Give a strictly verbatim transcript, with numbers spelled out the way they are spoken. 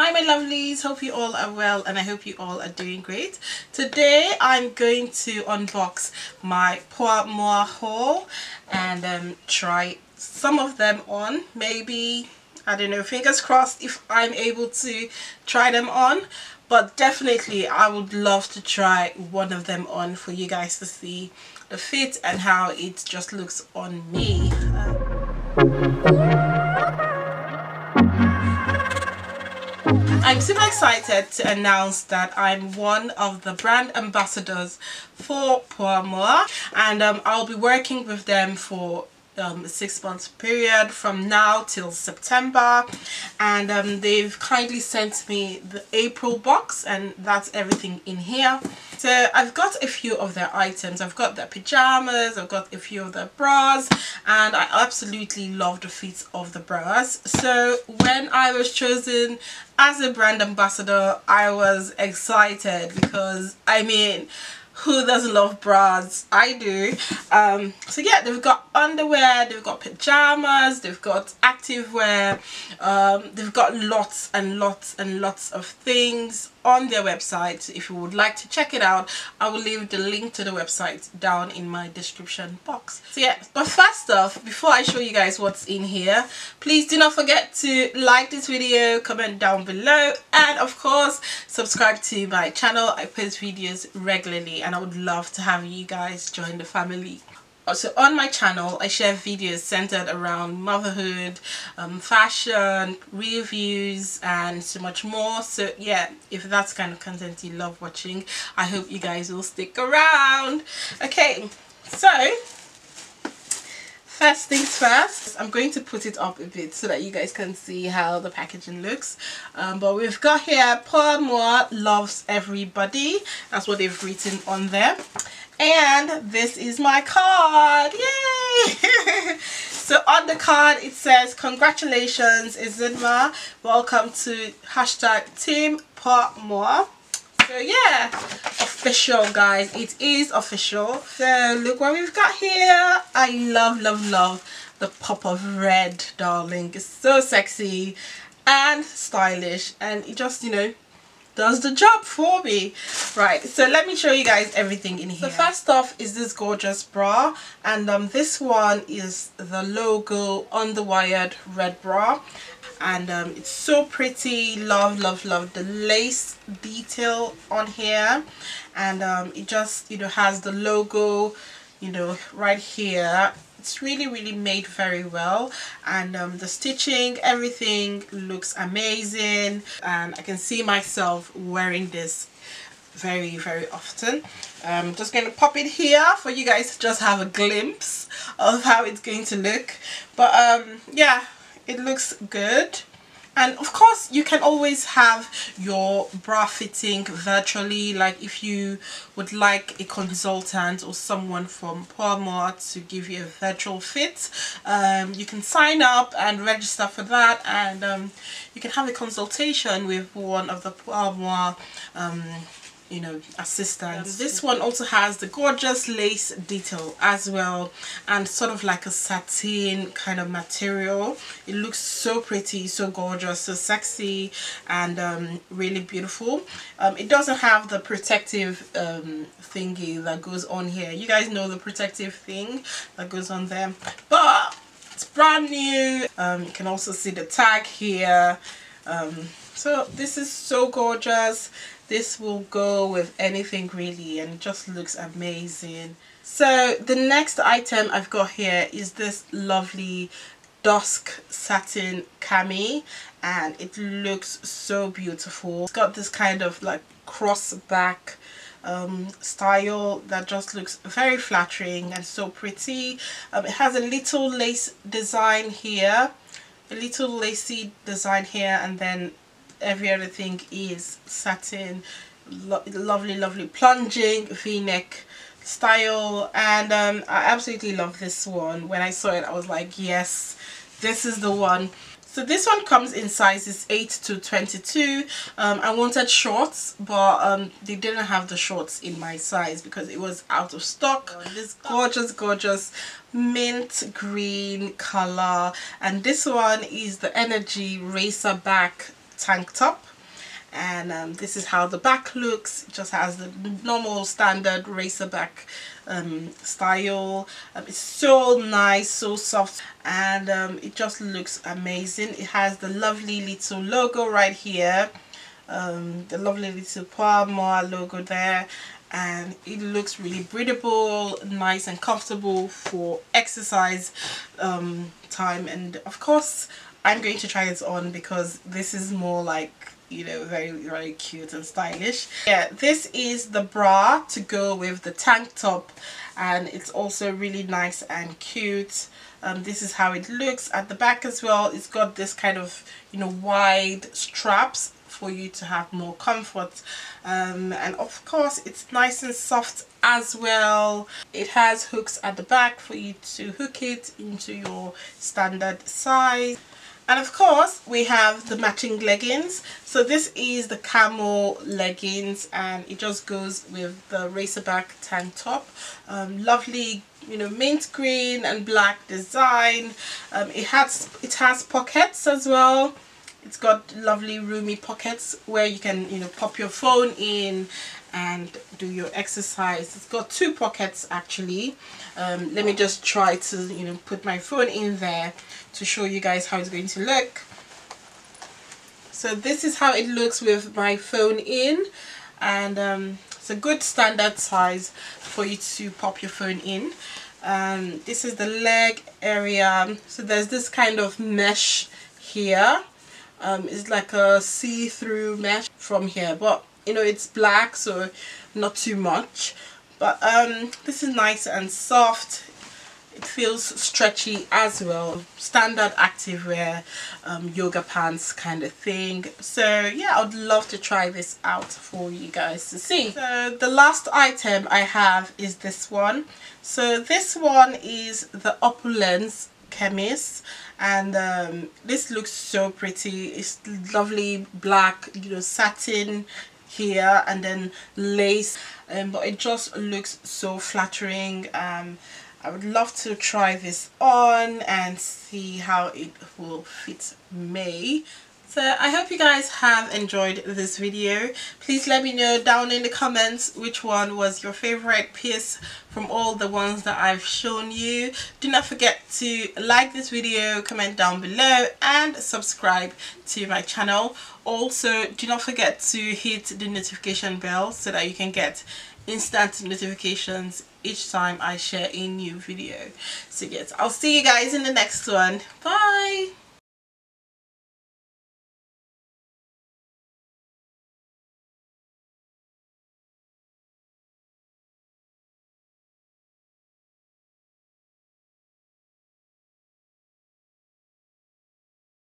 Hi my lovelies, hope you all are well and I hope you all are doing great. Today I'm going to unbox my Pour Moi haul and um, try some of them on. Maybe, I don't know, fingers crossed if I'm able to try them on, but definitely I would love to try one of them on for you guys to see the fit and how it just looks on me. Uh, I'm super excited to announce that I'm one of the brand ambassadors for Pour Moi, and um, I'll be working with them for um, a six month period from now till September, and um, they've kindly sent me the April box, and that's everything in here. So I've got a few of their items. I've got their pyjamas, I've got a few of their bras, and I absolutely love the fit of the bras. So when I was chosen as a brand ambassador, I was excited because, I mean, who doesn't love bras? I do. Um, so yeah, they've got underwear, they've got pyjamas, they've got activewear, um, they've got lots and lots and lots of things on their website. If you would like to check it out, I will leave the link to the website down in my description box. So yeah, but first off, before I show you guys what's in here, please do not forget to like this video, comment down below, and of course subscribe to my channel. I post videos regularly and I would love to have you guys join the family. So on my channel, I share videos centered around motherhood, um, fashion, reviews, and so much more. So yeah, if that's kind of content you love watching, I hope you guys will stick around. Okay, so first things first, I'm going to put it up a bit so that you guys can see how the packaging looks. Um, but we've got here, Pour Moi loves everybody. That's what they've written on there. And this is my card, yay! So on the card it says, congratulations Izidma, welcome to hashtag Team Pour Moi. So yeah, official guys, it is official. So look what we've got here. I love, love, love the pop of red, darling. It's so sexy and stylish, and it just, you know, does the job for me. Right, so let me show you guys everything in here. So first off is this gorgeous bra, and um, this one is the logo underwired red bra, and um, it's so pretty. Love, love, love the lace detail on here, and um, it just, you know, has the logo, you know, right here. It's really, really made very well, and um, the stitching, everything looks amazing, and I can see myself wearing this very, very often. I'm just going to pop it here for you guys to just have a glimpse of how it's going to look. But um, yeah, it looks good. And of course you can always have your bra fitting virtually, like if you would like a consultant or someone from Pour Moi to give you a virtual fit, um, you can sign up and register for that, and um, you can have a consultation with one of the Pour Moi um, you know, assistance. Um, this one also has the gorgeous lace detail as well, and sort of like a satin kind of material. It looks so pretty, so gorgeous, so sexy, and um, really beautiful. Um, it doesn't have the protective um, thingy that goes on here. You guys know the protective thing that goes on there, but it's brand new. Um, you can also see the tag here. Um, so this is so gorgeous. This will go with anything really, and it just looks amazing. So the next item I've got here is this lovely dusk satin cami, and it looks so beautiful. It's got this kind of like cross back um, style that just looks very flattering and so pretty. Um, it has a little lace design here, a little lacy design here, and then every other thing is satin. Lo lovely, lovely plunging v-neck style, and um, I absolutely love this one. When I saw it I was like, yes, this is the one. So this one comes in sizes eight to twenty-two. um, I wanted shorts, but um, they didn't have the shorts in my size because it was out of stock. Oh, this gorgeous, gorgeous mint green color, and this one is the energy racer back tank top, and um, this is how the back looks. It just has the normal standard racer back um, style. Um, it's so nice, so soft, and um, it just looks amazing. It has the lovely little logo right here, um, the lovely little Pour Moi logo there, and it looks really breathable, nice and comfortable for exercise um, time. And of course I'm going to try this on because this is more like, you know, very very cute and stylish. Yeah, this is the bra to go with the tank top, and it's also really nice and cute. Um, this is how it looks at the back as well. It's got this kind of, you know, wide straps for you to have more comfort, um, and of course it's nice and soft as well. It has hooks at the back for you to hook it into your standard size. And of course we have the matching leggings. So this is the camel leggings, and it just goes with the racerback tank top. Um, lovely, you know, mint green and black design. Um, it has it has pockets as well. It's got lovely roomy pockets where you can, you know, pop your phone in and do your exercise. It's got two pockets actually. Um, let me just try to, you know, put my phone in there to show you guys how it's going to look. So this is how it looks with my phone in, and um, it's a good standard size for you to pop your phone in. Um, this is the leg area. So there's this kind of mesh here. Um, it's like a see-through mesh from here, but you know, it's black, so not too much. But um, this is nice and soft. It feels stretchy as well. Standard activewear, um, yoga pants kind of thing. So yeah, I would love to try this out for you guys to see. So the last item I have is this one. So this one is the Opulence chemise, and um, this looks so pretty. It's lovely black, you know, satin here and then lace, um, but it just looks so flattering. um, I would love to try this on and see how it will fit me. So I hope you guys have enjoyed this video. Please let me know down in the comments which one was your favorite piece from all the ones that I've shown you. Do not forget to like this video, comment down below, and subscribe to my channel. Also, do not forget to hit the notification bell so that you can get instant notifications each time I share a new video. So yes, I'll see you guys in the next one. Bye!